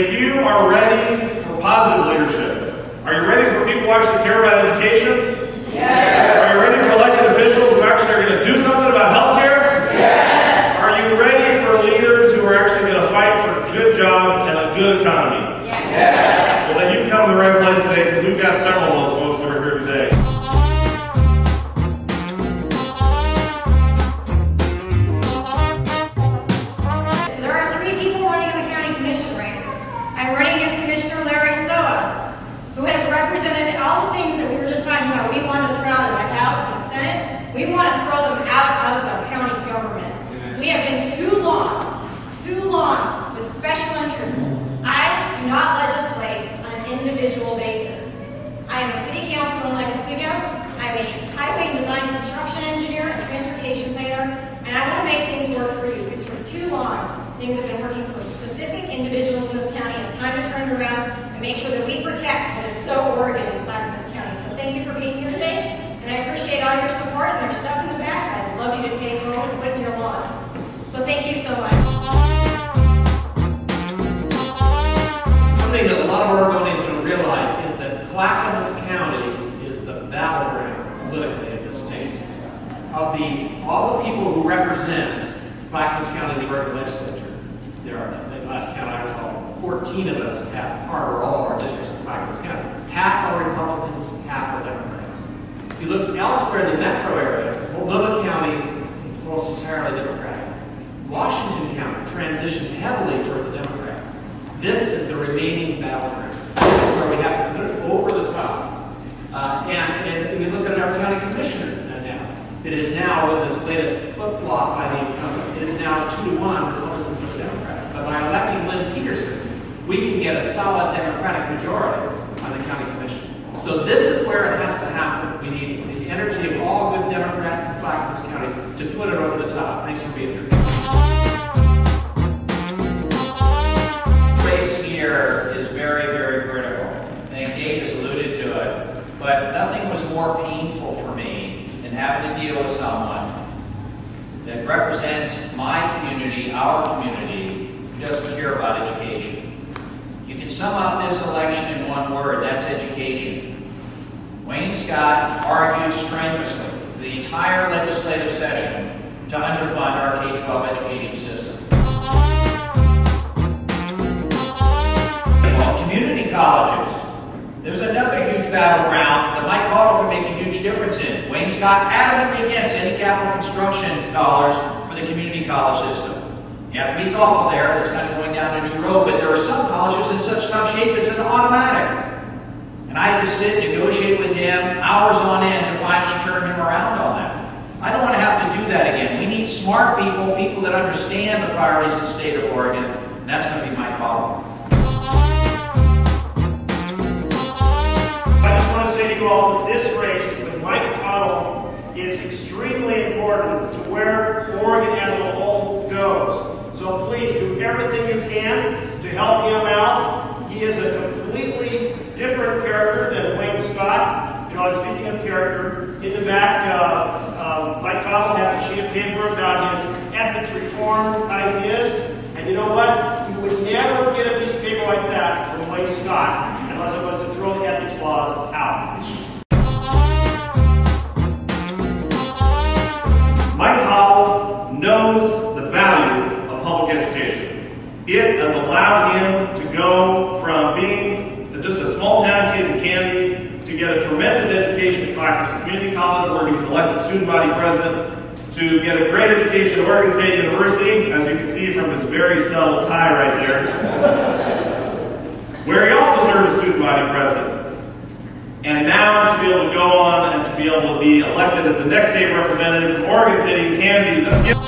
If you are ready for positive leadership, are you ready for people who actually care about education? Yes. Are you ready for elected officials who actually are going to do something about health care? Yes. Are you ready for leaders who are actually going to fight for good jobs and a good economy? Yes. Well, then you've come to the right place today, because we've got several of those folks who are here today. Things have been working for specific individuals in this county. It's time to turn it around and make sure that we protect what is so Oregon in Clackamas County. So thank you for being here today, and I appreciate all your support. And there's stuff in the back I'd love you to take home and put in your lawn. So thank you so much. One thing that a lot of Oregonians don't realize is that Clackamas County is the battleground politically in this state. All the people who represent Clackamas County in the Oregon Legislature, there are, I think last count I recall, 14 of us have part or all of our districts in Clackamas County. Half are Republicans, half are Democrats. If you look elsewhere in the metro area, Multnomah County is almost entirely Democratic. Washington County transitioned heavily toward the Democrats. This is the remaining battleground. This is where we have to put it over the top. And we look at our county commissioner now. It is now, with this latest flip-flop by the incumbent, it is now 2-1. By electing Lynn Peterson, we can get a solid Democratic majority on the county commission. So this is where it has to happen. We need the energy of all good Democrats in Clackamas County to put it over the top. Thanks for being here. Race here is very, very critical. I think Dave has alluded to it, but nothing was more painful for me than having to deal with someone that represents my community, our community, doesn't care about education. You can sum up this election in one word, that's education. Wayne Scott argued strenuously for the entire legislative session to underfund our K-12 education system. Well, community colleges, there's another huge battleground that Mike Caudle can make a huge difference in. Wayne Scott adamantly against any capital construction dollars for the community college system. You have to be thoughtful there, that's kind of going down a new road, but there are some colleges in such tough shape it's an automatic. And I just sit and negotiate with him hours on end to finally turn him around on that. I don't want to have to do that again. We need smart people, people that understand the priorities of the state of Oregon, and that's going to be my problem. I just want to say to you all that this race with Mike Caudle is extremely important to where Oregon as a whole goes. So please do everything you can to help him out. He is a completely different character than Wayne Scott. You know, speaking of character, in the back, Mike Caudle has a sheet of paper about his ethics reform ideas. And you know what? You would never get a piece of paper like that from Wayne Scott unless it was to throw the ethics laws out. Mike Caudle knows the value public education. It has allowed him to go from being just a small town kid in Canby to get a tremendous education at Clackamas Community College, where he was elected student body president, to get a great education at Oregon State University, as you can see from his very subtle tie right there, where he also served as student body president. And now to be able to go on and to be able to be elected as the next state representative from Oregon City, Canby, let's give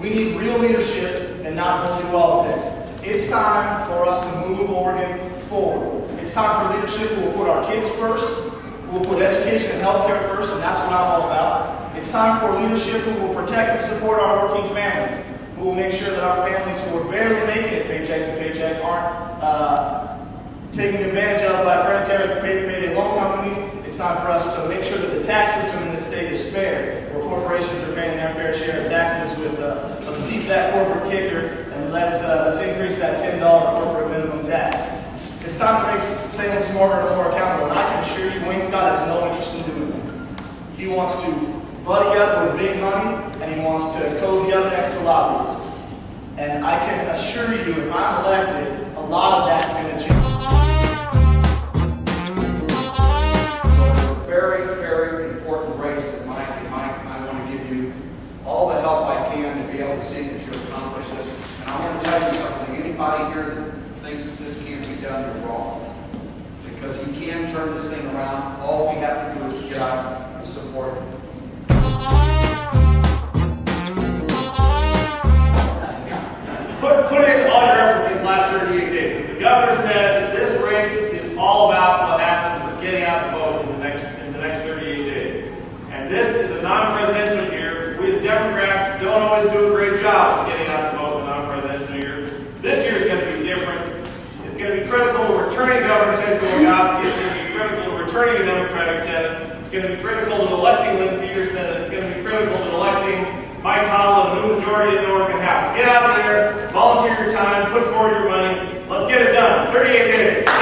we need real leadership and not only politics. It's time for us to move Oregon forward. It's time for leadership who will put our kids first, who will put education and healthcare first, and that's what I'm all about. It's time for leadership who will protect and support our working families, who will make sure that our families who are barely making it paycheck to paycheck aren't taken advantage of by hereditary private, payday loan companies. It's time for us to make sure that the tax system in this state is fair, where corporations are paying their fair share of taxes. With let's keep that corporate kicker, and let's increase that $10 corporate minimum tax. It's time to make Salem smarter and more accountable, and I can assure you Wayne Scott has no interest in doing that. He wants to buddy up with big money, and he wants to cozy up next to lobbyists. And I can assure you, if I'm elected, a lot of that's going to change. So, very, very important race that Mike and I want to give you all the help I can to be able to see that you accomplish this. And I want to tell you something. Anybody here that thinks that this can't be done, you're wrong. Because you can turn this thing around. All we have to do is get out and support it. Put in all your effort these last 38 days. As the governor said, this race is all about what happens for getting out the vote in the next 38 days. And this is a non-presidential year. We as Democrats don't always do a great job of getting out the vote in a non-presidential year. This year is going to be different. It's going to be critical to returning Governor Ted Kulongoski. It's going to be critical to returning the Democratic Senate. It's going to be critical to electing Lynn Peterson. It's going to be critical to electing Mike Caudle, a new majority in the Oregon House. Get out there, volunteer your time, put forward your money. Let's get it done. 38 days.